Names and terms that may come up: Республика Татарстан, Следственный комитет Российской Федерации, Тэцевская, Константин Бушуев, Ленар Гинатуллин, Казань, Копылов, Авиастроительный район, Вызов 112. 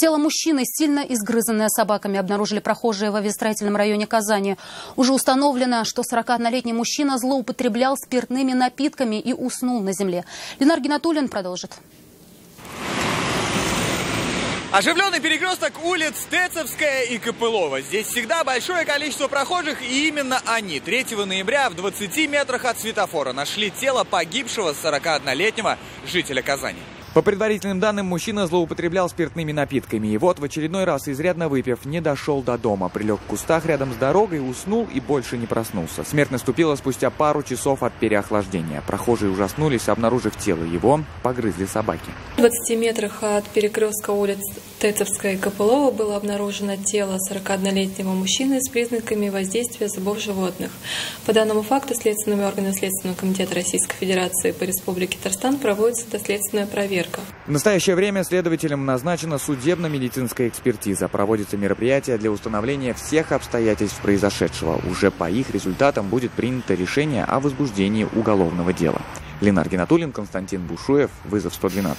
Тело мужчины, сильно изгрызанное собаками, обнаружили прохожие в Авиастроительном районе Казани. Уже установлено, что 41-летний мужчина злоупотреблял спиртными напитками и уснул на земле. Ленар Гинатуллин продолжит. Оживленный перекресток улиц Тэцевская и Копылова. Здесь всегда большое количество прохожих, и именно они 3 ноября в 20 метрах от светофора нашли тело погибшего 41-летнего жителя Казани. По предварительным данным, мужчина злоупотреблял спиртными напитками. И вот в очередной раз, изрядно выпив, не дошел до дома. Прилег в кустах рядом с дорогой, уснул и больше не проснулся. Смерть наступила спустя пару часов от переохлаждения. Прохожие ужаснулись, обнаружив тело. Его погрызли собаки. В 20 метрах от перекрестка улиц Тэцевская и Копылова было обнаружено тело 41-летнего мужчины с признаками воздействия зубов животных. По данному факту следственными органами Следственного комитета Российской Федерации по Республике Татарстан проводится доследственная проверка. В настоящее время следователям назначена судебно-медицинская экспертиза. Проводятся мероприятия для установления всех обстоятельств произошедшего. Уже по их результатам будет принято решение о возбуждении уголовного дела. Ленар Гинатуллин, Константин Бушуев, вызов 112.